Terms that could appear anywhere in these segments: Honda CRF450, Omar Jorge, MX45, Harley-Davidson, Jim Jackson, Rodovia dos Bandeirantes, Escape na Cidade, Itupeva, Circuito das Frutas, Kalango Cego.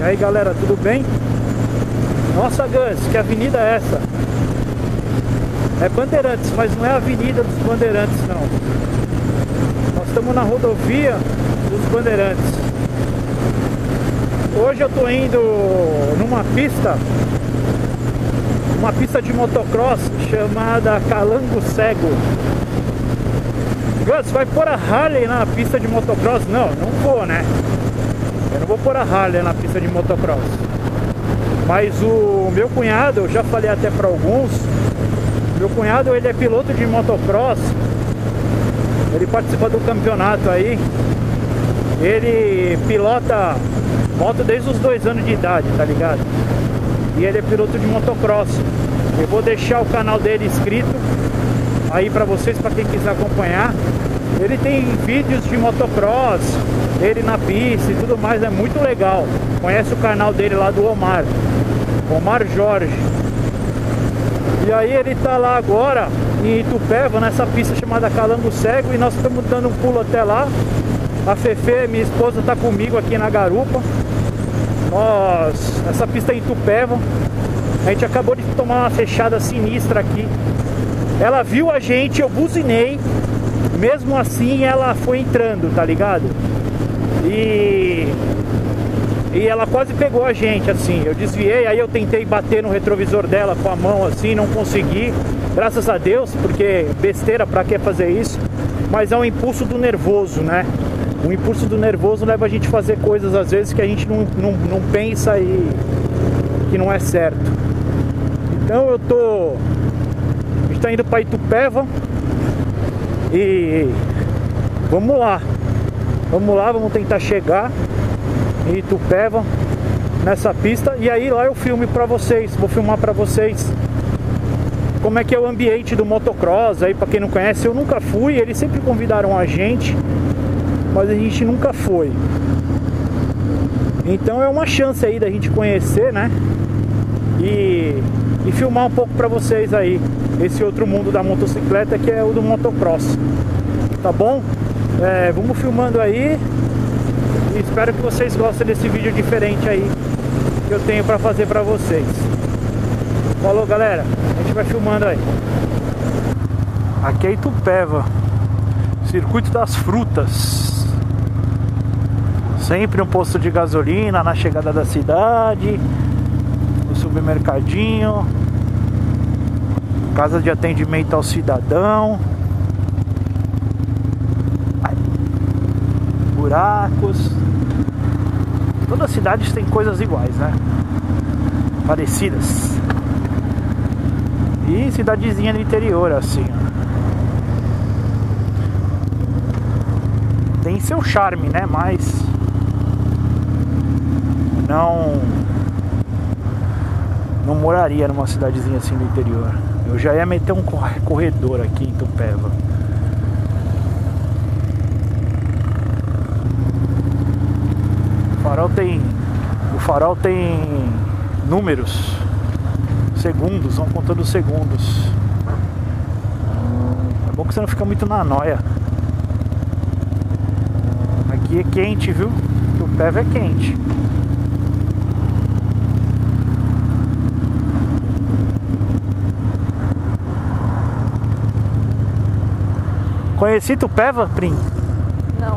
E aí galera, tudo bem? Nossa Gans, que avenida é essa? É Bandeirantes, mas não é a Avenida dos Bandeirantes não. Nós estamos na Rodovia dos Bandeirantes. Hoje eu tô indo numa pista, uma pista de motocross chamada Kalango Cego. Gans, vai pôr a Harley na pista de motocross? Não, não vou, né? Eu não vou pôr a Harley na pista de motocross. Mas o meu cunhado, eu já falei até para alguns, meu cunhado ele é piloto de motocross, ele participa do campeonato aí, ele pilota moto desde os 2 anos de idade, tá ligado? E ele é piloto de motocross. Eu vou deixar o canal dele inscrito aí pra vocês, pra quem quiser acompanhar. Ele tem vídeos de motocross, ele na pista e tudo mais, é muito legal. Conhece o canal dele lá do Omar, Omar Jorge. E aí ele tá lá agora em Itupeva, nessa pista chamada Kalango Cego, e nós estamos dando um pulo até lá. A Fefe, minha esposa, tá comigo aqui na garupa. Essa pista é em Itupeva. A gente acabou de tomar uma fechada sinistra aqui. Ela viu a gente, eu buzinei. Mesmo assim ela foi entrando, tá ligado? E ela quase pegou a gente, assim. Eu desviei, aí eu tentei bater no retrovisor dela com a mão, assim, não consegui. Graças a Deus, porque besteira, pra que fazer isso? Mas é um impulso do nervoso, né? O impulso do nervoso leva a gente a fazer coisas, às vezes, que a gente não pensa e que não é certo. Então eu tô... A gente tá indo pra Itupeva. E vamos lá. Vamos lá, vamos tentar chegar em Itupeva, nessa pista. E aí lá eu filme pra vocês. Vou filmar pra vocês como é que é o ambiente do motocross. Aí pra quem não conhece, eu nunca fui. Eles sempre convidaram a gente, mas a gente nunca foi. Então é uma chance aí da gente conhecer, né? E filmar um pouco pra vocês aí esse outro mundo da motocicleta, que é o do motocross. Tá bom? Vamos filmando aí. E espero que vocês gostem desse vídeo diferente aí que eu tenho pra fazer pra vocês. Falou galera, a gente vai filmando aí. Aqui é Itupeva, Circuito das Frutas. Sempre um posto de gasolina na chegada da cidade, no supermercadinho, casa de atendimento ao cidadão, buracos. Todas as cidades têm coisas iguais, né? Parecidas. E cidadezinha do interior, assim, ó. Tem seu charme, né? Mas não moraria numa cidadezinha assim do interior. Eu já ia meter um corredor aqui em Itupeva. O farol tem números, segundos, vão contando segundos. É bom que você não fica muito na noia. Aqui é quente, viu? Itupeva é quente. Conheci Itupeva, Prim? Não.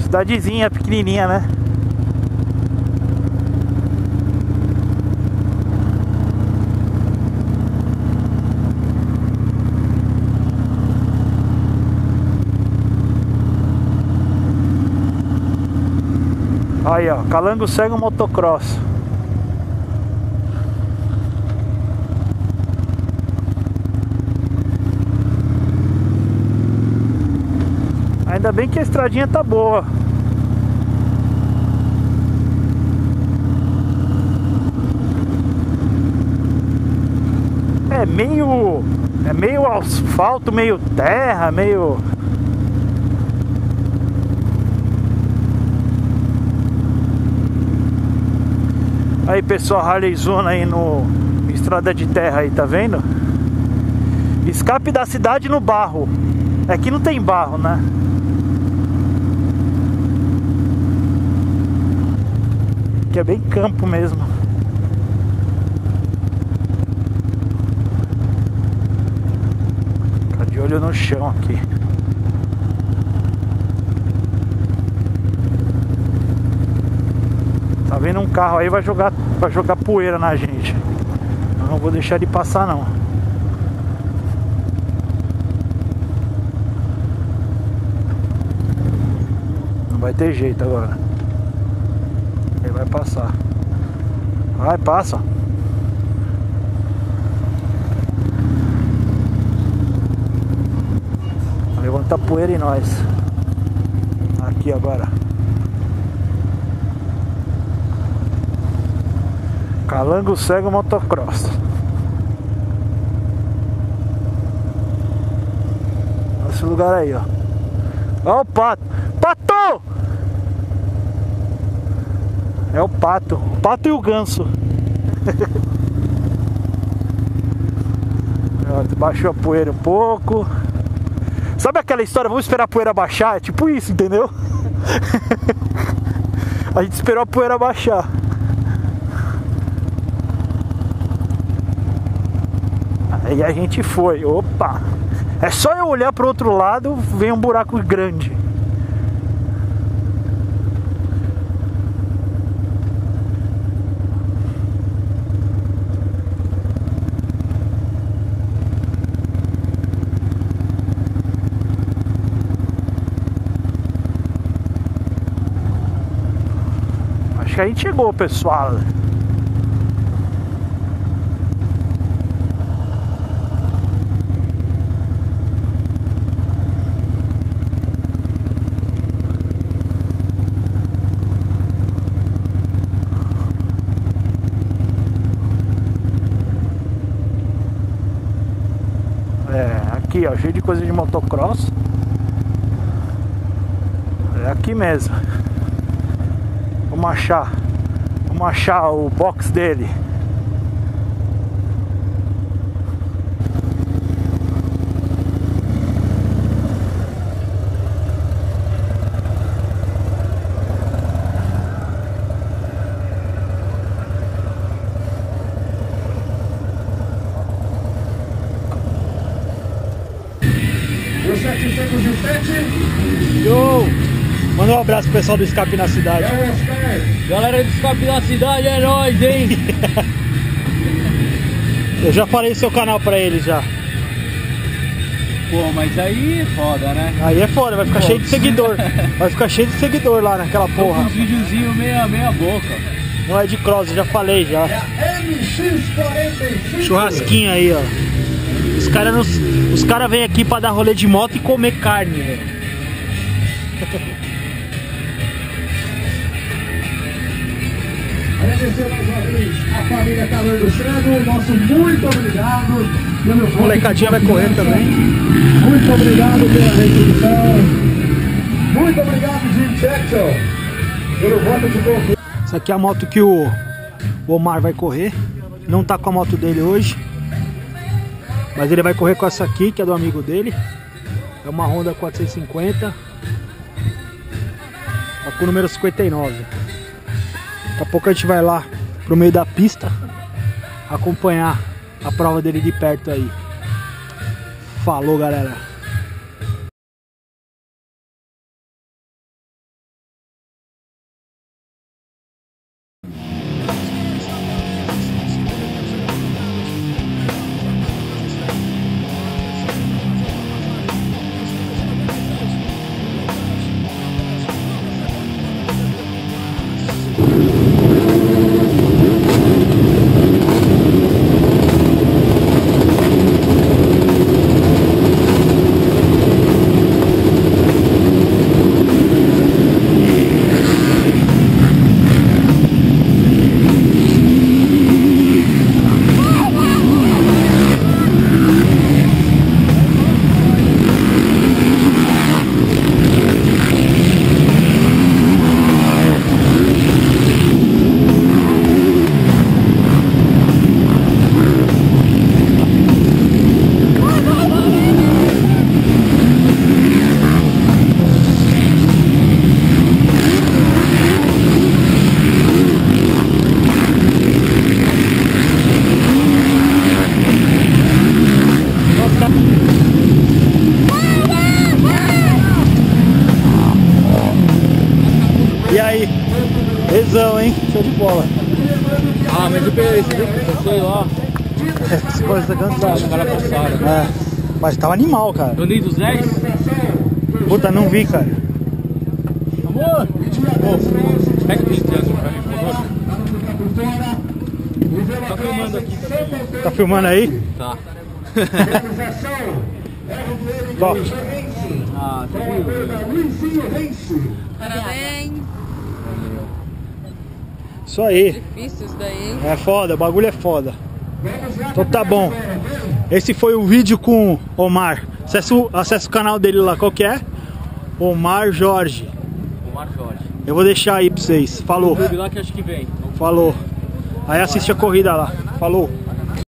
Cidadezinha, pequenininha, né? Aí, ó, Kalango Cego motocross. Ainda bem que a estradinha tá boa. É meio asfalto, meio terra, meio... Aí pessoal, Harleyzona aí no estrada de terra aí, tá vendo? Escape da cidade no barro. Aqui não tem barro, né? aqui é bem campo mesmo. Tá de olho no chão aqui. Tá vendo um carro aí, vai jogar poeira na gente. Eu não vou deixar de passar não. Não vai ter jeito agora. Ele vai passar. Vai, passa. Levanta poeira em nós. Aqui agora. Kalango Cego motocross. Esse lugar aí, ó. Ó o pato. Pato! É o pato. O pato e o ganso. Baixou a poeira um pouco. Sabe aquela história, vamos esperar a poeira baixar? É tipo isso, entendeu? A gente esperou a poeira baixar. E a gente foi, opa! É só eu olhar pro outro lado, vem um buraco grande. Acho que a gente chegou, pessoal. Aqui, ó, cheio de coisa de motocross. É aqui mesmo. Vamos achar o box dele. Yo! Manda um abraço pro pessoal do Escape na Cidade. Galera do Escape na Cidade, é nóis, hein? Eu já falei seu canal pra eles já. Pô, mas aí é foda, né? Aí é foda, vai ficar cheio de seguidor. Vai ficar cheio de seguidor lá naquela porra. Uns videozinhos meia boca. Não é de cross, eu já falei já. É a MX45. Churrasquinho aí, ó. Os caras vêm aqui pra dar rolê de moto e comer carne, velho. Agradecer mais uma vez a família Kalango do Cego, nosso muito obrigado pelo voto. Molecadinha vai correr também. Muito obrigado pela recepção. Muito obrigado, Jim Jackson, pelo voto de confiança. Essa aqui é a moto que o Omar vai correr. Não tá com a moto dele hoje, mas ele vai correr com essa aqui, que é do amigo dele. É uma Honda 450. Tá com o número 59. Daqui a pouco a gente vai lá pro meio da pista acompanhar a prova dele de perto aí. Falou, galera! E aí? Rezão, hein? Show de bola. Ah, mas depois, sei lá. Esse coisa tá cansado. Os caras passaram. É. Mas tava animal, cara. Eu dei dos 10? Puta, não vi, cara. Amor! Pô, pega o pinteiro pra mim, por favor. Tá filmando aqui. Tá filmando aí? Tá. Top. Ah, tá bom. Parabéns. Isso aí. É difícil isso daí, hein? É foda, o bagulho é foda. Então tá bom. Esse foi o vídeo com o Omar. Acesse o canal dele lá, qual que é? Omar Jorge. Omar Jorge. Eu vou deixar aí pra vocês. Falou. Falou. Aí assiste a corrida lá. Falou.